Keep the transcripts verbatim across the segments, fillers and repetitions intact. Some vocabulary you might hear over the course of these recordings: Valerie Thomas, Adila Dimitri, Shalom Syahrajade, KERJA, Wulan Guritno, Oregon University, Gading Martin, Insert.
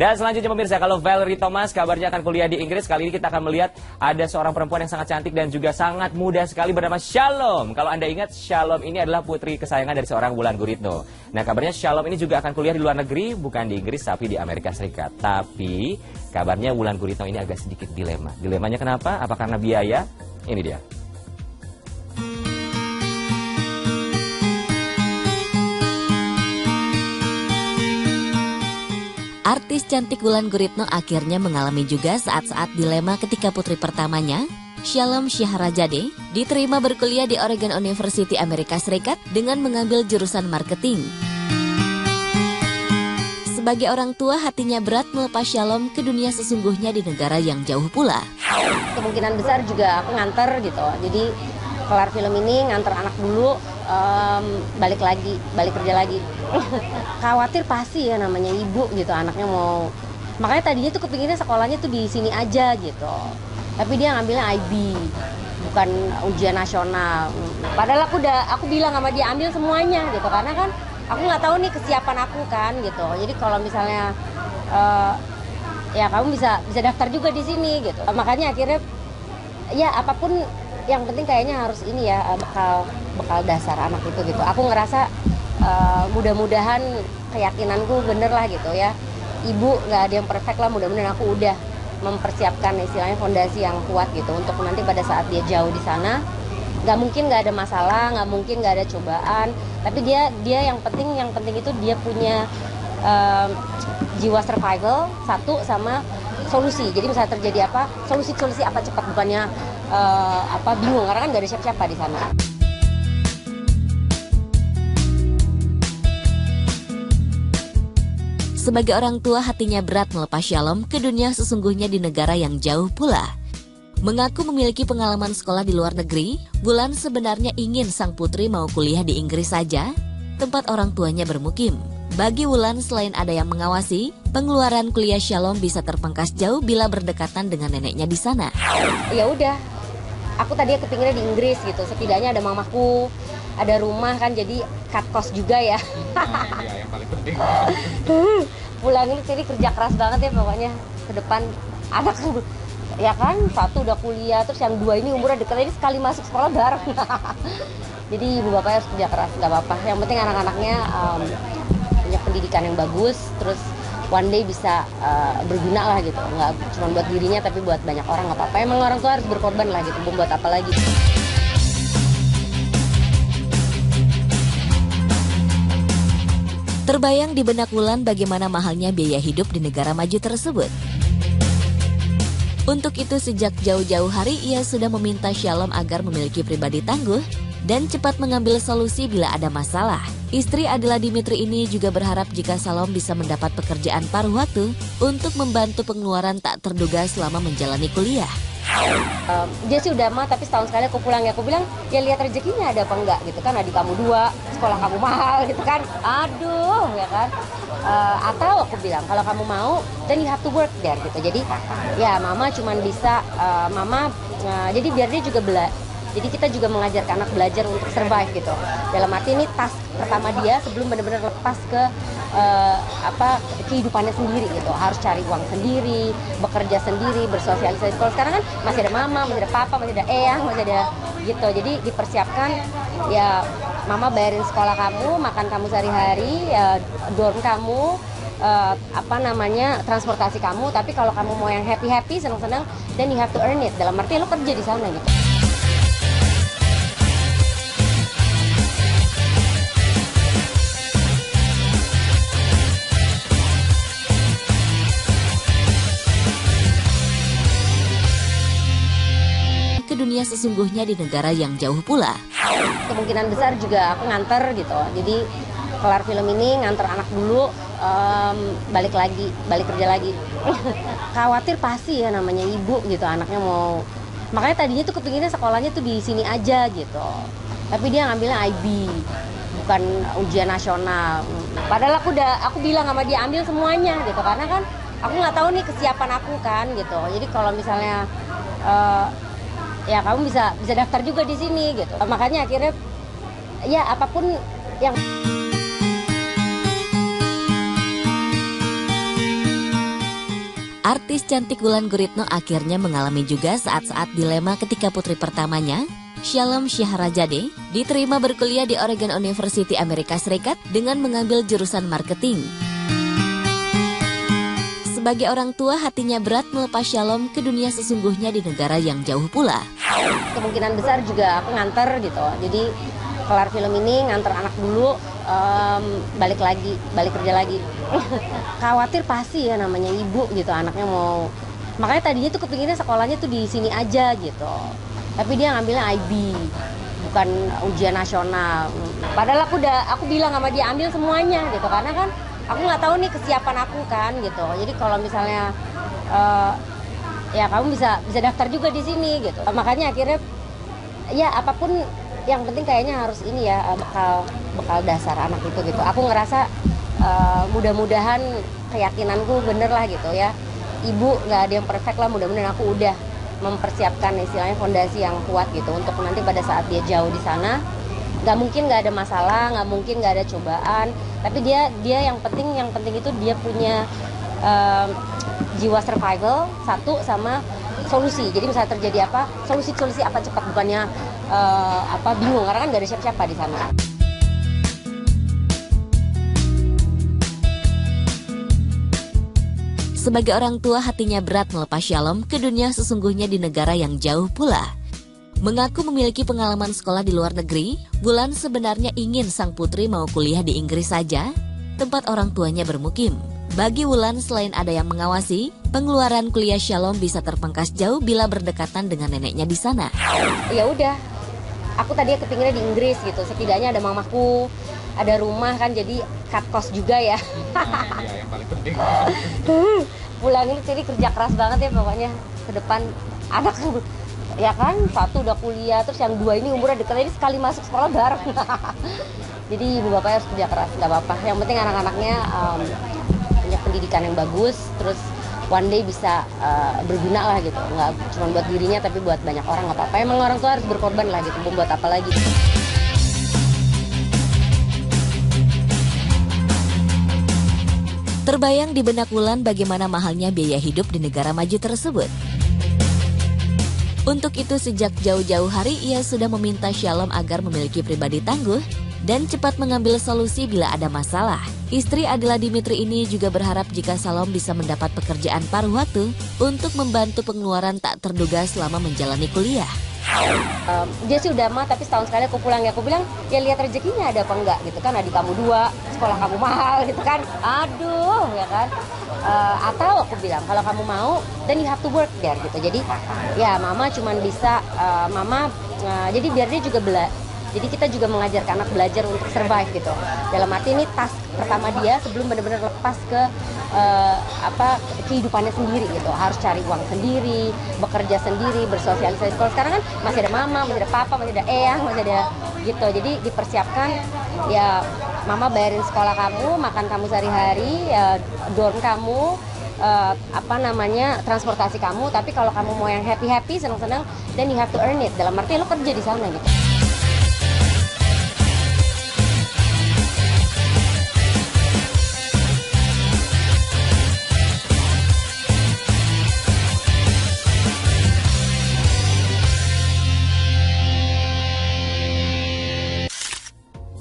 Dan selanjutnya pemirsa, kalau Valerie Thomas kabarnya akan kuliah di Inggris, kali ini kita akan melihat ada seorang perempuan yang sangat cantik dan juga sangat muda sekali bernama Shalom. Kalau Anda ingat, Shalom ini adalah putri kesayangan dari seorang Wulan Guritno. Nah, kabarnya Shalom ini juga akan kuliah di luar negeri, bukan di Inggris tapi di Amerika Serikat. Tapi kabarnya Wulan Guritno ini agak sedikit dilema. Dilemanya kenapa? Apa karena biaya? Ini dia. Artis cantik Wulan Guritno akhirnya mengalami juga saat-saat dilema ketika putri pertamanya, Shalom Syahrajade, diterima berkuliah di Oregon University Amerika Serikat dengan mengambil jurusan marketing. Sebagai orang tua, hatinya berat melepas Shalom ke dunia sesungguhnya di negara yang jauh pula. Kemungkinan besar juga aku nganter gitu, jadi kelar film ini nganter anak dulu, um, balik lagi, balik kerja lagi. Khawatir pasti ya, namanya ibu gitu, anaknya mau. Makanya tadinya tuh kepinginnya sekolahnya tuh di sini aja gitu. Tapi dia ngambilnya I B, bukan ujian nasional. Padahal aku udah, aku bilang sama dia ambil semuanya gitu, karena kan aku nggak tahu nih kesiapan aku kan gitu. Jadi kalau misalnya uh, ya kamu bisa bisa daftar juga di sini gitu. Makanya akhirnya ya apapun, yang penting kayaknya harus ini ya, bekal bekal dasar anak itu gitu. Aku ngerasa uh, mudah-mudahan keyakinanku bener lah gitu ya. Ibu nggak ada yang perfect lah, mudah-mudahan aku udah mempersiapkan istilahnya fondasi yang kuat gitu untuk nanti pada saat dia jauh di sana, nggak mungkin nggak ada masalah, nggak mungkin nggak ada cobaan. Tapi dia dia yang penting yang penting itu dia punya uh, jiwa survival satu sama solusi. Jadi misalnya terjadi apa, solusi-solusi apa cepat, bukannya Uh, apa bingung, karena kan gak ada siapa-siapa di sana. Sebagai orang tua, hatinya berat melepas Shalom ke dunia sesungguhnya di negara yang jauh pula. Mengaku memiliki pengalaman sekolah di luar negeri, Wulan sebenarnya ingin sang putri mau kuliah di Inggris saja, tempat orang tuanya bermukim. Bagi Wulan, selain ada yang mengawasi, pengeluaran kuliah Shalom bisa terpangkas jauh bila berdekatan dengan neneknya di sana. Ya udah, aku tadi kepinginnya di Inggris gitu, setidaknya ada mamaku, ada rumah kan, jadi cut cost juga ya. Iya, yang paling penting. Pulang ini jadi kerja keras banget ya pokoknya ke depan anak, ya kan, satu udah kuliah, terus yang dua ini umurnya dekat, ini sekali masuk sekolah bareng. Jadi ibu bapaknya harus kerja keras, nggak apa-apa. Yang penting anak-anaknya um, punya pendidikan yang bagus, terus one day bisa uh, berguna lah gitu, nggak cuma buat dirinya tapi buat banyak orang, nggak apa-apa. Emang orang tua harus berkorban lah gitu, buat apa lagi. Terbayang di benak Wulan bagaimana mahalnya biaya hidup di negara maju tersebut. Untuk itu sejak jauh-jauh hari ia sudah meminta Shalom agar memiliki pribadi tangguh dan cepat mengambil solusi bila ada masalah. Istri Adila Dimitri ini juga berharap jika Shalom bisa mendapat pekerjaan paruh waktu untuk membantu pengeluaran tak terduga selama menjalani kuliah. Um, dia sih udah mah, tapi setahun sekali aku pulang ya. Aku bilang, ya lihat rezekinya ada apa enggak gitu kan. Adik kamu dua, sekolah kamu mahal gitu kan. Aduh, ya kan. Uh, atau aku bilang, kalau kamu mau, then you have to work there gitu. Jadi ya mama cuman bisa, uh, mama, uh, jadi biar dia juga bela. Jadi kita juga mengajarkan anak belajar untuk survive gitu. Dalam arti ini task pertama dia sebelum benar-benar lepas ke uh, apa kehidupannya sendiri gitu. Harus cari uang sendiri, bekerja sendiri, bersosialisasi. Kalau sekarang kan masih ada mama, masih ada papa, masih ada eyang, masih ada gitu. Jadi dipersiapkan ya, mama bayarin sekolah kamu, makan kamu sehari-hari, ya, dorm kamu, Uh, apa namanya transportasi kamu. Tapi kalau kamu mau yang happy-happy, senang-senang, then you have to earn it. Dalam arti lo kerja di sana gitu. Dunia sesungguhnya di negara yang jauh pula. Kemungkinan besar juga aku nganter gitu, jadi kelar film ini nganter anak dulu, um, balik lagi, balik kerja lagi. Khawatir pasti ya, namanya ibu gitu, anaknya mau. Makanya tadinya tuh kepinginnya sekolahnya tuh di sini aja gitu. Tapi dia ngambilnya I B, bukan ujian nasional. Padahal aku udah, aku bilang sama dia ambil semuanya gitu, karena kan aku nggak tahu nih kesiapan aku kan gitu. Jadi kalau misalnya uh, ya kamu bisa bisa daftar juga di sini gitu. Makanya akhirnya ya apapun yang Artis cantik Wulan Guritno akhirnya mengalami juga saat-saat dilema ketika putri pertamanya, Shalom Syahrajade, diterima berkuliah di Oregon University Amerika Serikat dengan mengambil jurusan marketing. Sebagai orang tua, hatinya berat melepas Shalom ke dunia sesungguhnya di negara yang jauh pula. Kemungkinan besar juga aku nganter gitu, jadi kelar film ini nganter anak dulu. Um, balik lagi, balik kerja lagi. Khawatir pasti ya, namanya ibu gitu, anaknya mau. Makanya tadinya tuh kepinginnya sekolahnya tuh di sini aja gitu. Tapi dia ngambilnya I B, bukan ujian nasional. Padahal aku udah, aku bilang sama dia ambil semuanya gitu, karena kan aku nggak tahu nih kesiapan aku kan gitu. Jadi kalau misalnya uh, ya kamu bisa bisa daftar juga di sini gitu. Makanya akhirnya ya apapun, yang penting kayaknya harus ini ya, bekal bekal dasar anak itu gitu. Aku ngerasa uh, mudah-mudahan keyakinanku bener lah gitu ya. Ibu nggak ada yang perfect lah, mudah-mudahan aku udah mempersiapkan istilahnya fondasi yang kuat gitu untuk nanti pada saat dia jauh di sana, nggak mungkin nggak ada masalah, nggak mungkin nggak ada cobaan. Tapi dia dia yang penting yang penting itu dia punya uh, jiwa survival satu sama solusi. Jadi misalnya terjadi apa, solusi-solusi apa cepat, bukannya uh, apa bingung, karena kan gak ada siapa-siapa di sana. Sebagai orang tua, hatinya berat melepas Shalom ke dunia sesungguhnya di negara yang jauh pula. Mengaku memiliki pengalaman sekolah di luar negeri, Wulan sebenarnya ingin sang putri mau kuliah di Inggris saja, tempat orang tuanya bermukim. Bagi Wulan, selain ada yang mengawasi, pengeluaran kuliah Shalom bisa terpangkas jauh bila berdekatan dengan neneknya di sana. Ya udah, aku tadi kepinginnya di Inggris gitu, setidaknya ada mamaku, ada rumah kan, jadi cut cost juga ya. Ya, yang paling penting. Wulan ini jadi kerja keras banget ya pokoknya, ke depan anak ya kan, satu udah kuliah, terus yang dua ini umurnya dekat, ini sekali masuk sekolah bareng. Jadi ibu bapaknya harus kerja keras, nggak apa-apa. Yang penting anak-anaknya um, pendidikan yang bagus, terus one day bisa uh, berguna lah gitu, nggak cuma buat dirinya tapi buat banyak orang, nggak apa-apa. Emang orang tua harus berkorban lah gitu, buat apa lagi. Terbayang di benak Wulan bagaimana mahalnya biaya hidup di negara maju tersebut. Untuk itu sejak jauh-jauh hari ia sudah meminta Shalom agar memiliki pribadi tangguh dan cepat mengambil solusi bila ada masalah. Istri Adila Dimitri ini juga berharap jika Shalom bisa mendapat pekerjaan paruh waktu untuk membantu pengeluaran tak terduga selama menjalani kuliah. Um, dia sih udah mah, tapi setahun sekali aku pulang ya. Aku bilang, ya lihat rezekinya ada apa enggak gitu kan. Adik kamu dua, sekolah kamu mahal gitu kan. Aduh, ya kan. Uh, atau aku bilang, kalau kamu mau, then you have to work there gitu. Jadi, ya mama cuman bisa, uh, mama, uh, jadi biar dia juga bela. Jadi kita juga mengajarkan anak belajar untuk survive gitu. Dalam arti ini task pertama dia sebelum benar-benar lepas ke uh, apa kehidupannya sendiri gitu. Harus cari uang sendiri, bekerja sendiri, bersosialisasi. Kalau sekarang kan masih ada mama, masih ada papa, masih ada eyang, masih ada gitu. Jadi dipersiapkan ya, mama bayarin sekolah kamu, makan kamu sehari-hari, ya, dorm kamu, Uh, apa namanya transportasi kamu. Tapi kalau kamu mau yang happy-happy, senang-senang, then you have to earn it. Dalam arti lo kerja di sana gitu.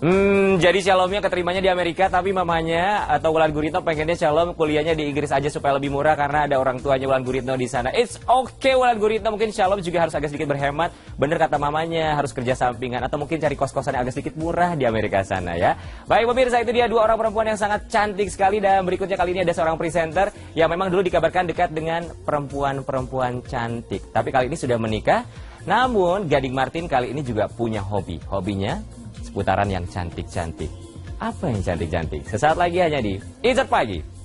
Hmm, jadi Shalomnya keterimanya di Amerika, tapi mamanya atau Wulan Guritno pengennya Shalom kuliahnya di Inggris aja supaya lebih murah karena ada orang tuanya Wulan Guritno di sana. It's okay Wulan Guritno, mungkin Shalom juga harus agak sedikit berhemat. Bener kata mamanya, harus kerja sampingan atau mungkin cari kos-kosan yang agak sedikit murah di Amerika sana ya. Baik pemirsa, itu dia dua orang perempuan yang sangat cantik sekali, dan berikutnya kali ini ada seorang presenter yang memang dulu dikabarkan dekat dengan perempuan-perempuan cantik. Tapi kali ini sudah menikah. Namun Gading Martin kali ini juga punya hobi. Hobinya seputaran yang cantik-cantik. Apa yang cantik-cantik? Sesaat lagi hanya di Insert Pagi.